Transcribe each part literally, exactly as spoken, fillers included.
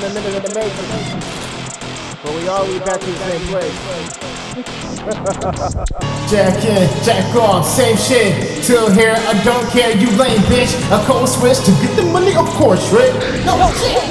been a minute in the making. But we all be back to the same place. Jack in, jack off, same shit. Till here, I don't care, you lame bitch. A cold switch to get the money, of course, Rick. No, no shit.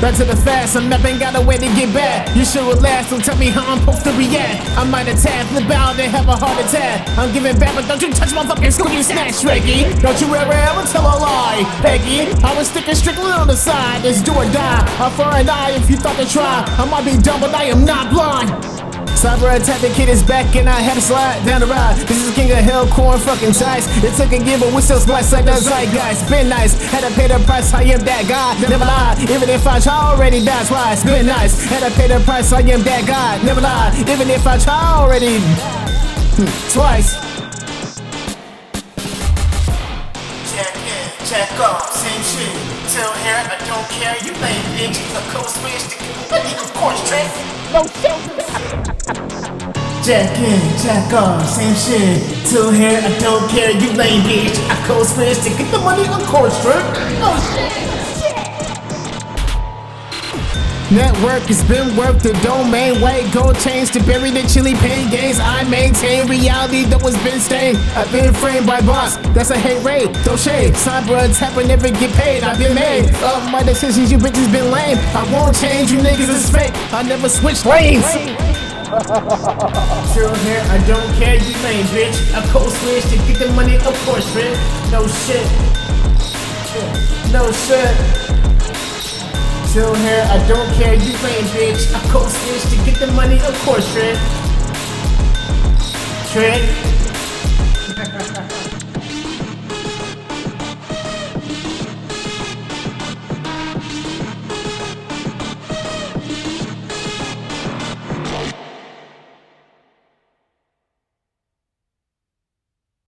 Back to the fast, I'm up and got a way to get back. You should relax, don't tell me how I'm supposed to react. I might attack, flip out, and have a heart attack. I'm giving back, but don't you touch my fucking Scooby snacks, Shreggy. Don't you ever ever tell a lie, Peggy. I was sticking strictly on the side, it's do or die. I'm for an eye if you thought to try. I might be dumb, but I am not blind. Cyber attack, the kid is back, and I had to slide down the ride. This is King of Hellcore, fucking Zeitgeist. It took a give, but we still splash like the Zeitgeist. Been nice, had to pay the price, I am that guy. Never lied, even if I try, already dies. Why? It's been nice, had to pay the price, I am that guy. Never lied, even if I try, already twice. Check in, check off, same shit. Till here, I don't care, you lame bitch. A cold switch to get of course, Trent. No shit. Jack in, jack off, same shit. Till here, I don't care, you lame bitch. I cold switch to get the money on court strip. Oh shit, shit. Network has been worth the domain. White gold chains to bury the chili pain games. I maintain reality that was been stained. I've been framed by boss, that's a hate raid. Don't shade, cyber attack but never get paid. I've been made of my decisions, you bitches been lame. I won't change, you niggas is fake. I never switch lanes. Still here, I don't care, you lame bitch. I cold switch to get the money, of course, bitch. No shit. No shit. Still here, I don't care, you lame bitch. I cold switch to get the money, of course, bitch. Trick.